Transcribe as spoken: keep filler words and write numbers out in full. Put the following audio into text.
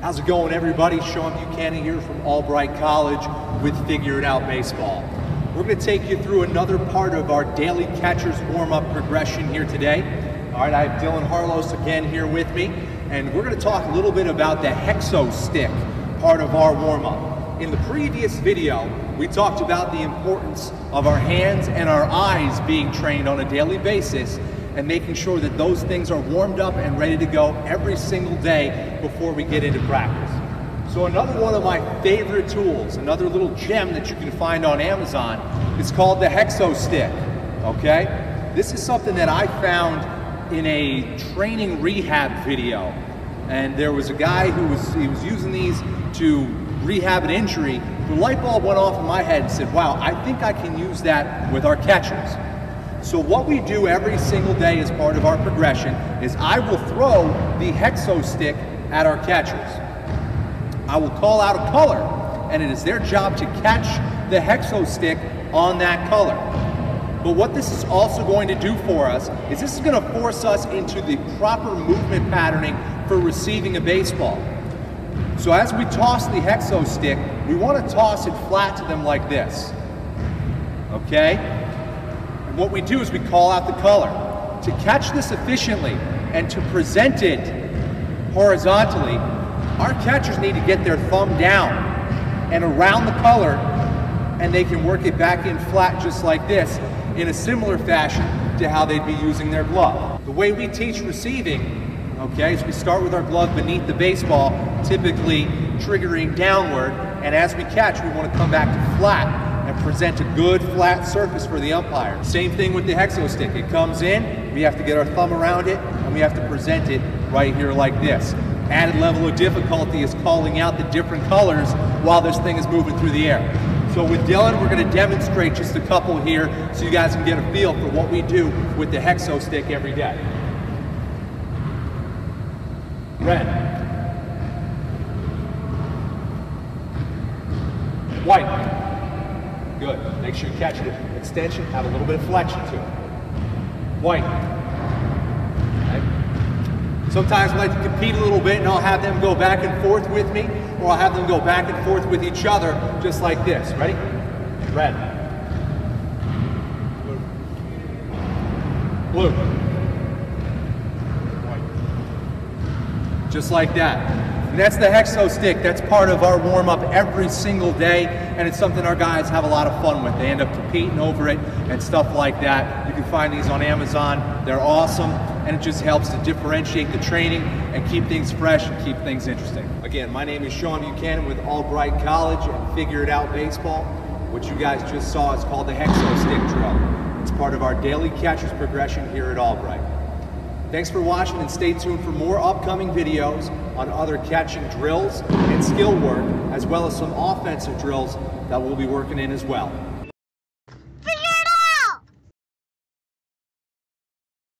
How's it going, everybody? Sean Buchanan here from Albright College with Figure It Out Baseball. We're going to take you through another part of our daily catcher's warm-up progression here today. All right, I have Dylan Harlos again here with me, and we're going to talk a little bit about the HECOstix part of our warm-up. In the previous video, we talked about the importance of our hands and our eyes being trained on a daily basis, and making sure that those things are warmed up and ready to go every single day before we get into practice. So another one of my favorite tools, another little gem that you can find on Amazon, is called the HECOstix, okay? This is something that I found in a training rehab video, and there was a guy who was, he was using these to rehab an injury. The light bulb went off in my head and said, wow, I think I can use that with our catchers. So what we do every single day as part of our progression is I will throw the HECOstix at our catchers. I will call out a color, and it is their job to catch the HECOstix on that color. But what this is also going to do for us is this is going to force us into the proper movement patterning for receiving a baseball. So as we toss the HECOstix, we want to toss it flat to them like this, okay? What we do is we call out the color. To catch this efficiently and to present it horizontally, our catchers need to get their thumb down and around the color, and they can work it back in flat just like this in a similar fashion to how they'd be using their glove. The way we teach receiving, okay, is we start with our glove beneath the baseball, typically triggering downward, and as we catch, we want to come back to flat and present a good flat surface for the umpire. Same thing with the HECOstix. It comes in, we have to get our thumb around it, and we have to present it right here like this. Added level of difficulty is calling out the different colors while this thing is moving through the air. So with Dylan, we're going to demonstrate just a couple here so you guys can get a feel for what we do with the HECOstix every day. Red. White. Good. Make sure you catch it. Extension, have a little bit of flexion to it. White. Okay. Sometimes I like to compete a little bit, and I'll have them go back and forth with me, or I'll have them go back and forth with each other, just like this. Ready? Red. Blue. Blue. White. Just like that. And that's the HECOstix. That's part of our warm-up every single day, and it's something our guys have a lot of fun with. They end up competing over it and stuff like that. You can find these on Amazon. They're awesome, and it just helps to differentiate the training and keep things fresh and keep things interesting. Again, my name is Sean Buchanan with Albright College and Figure It Out Baseball. What you guys just saw is called the HECOstix drill. It's part of our daily catcher's progression here at Albright. Thanks for watching, and stay tuned for more upcoming videos on other catching drills and skill work, as well as some offensive drills that we'll be working in as well.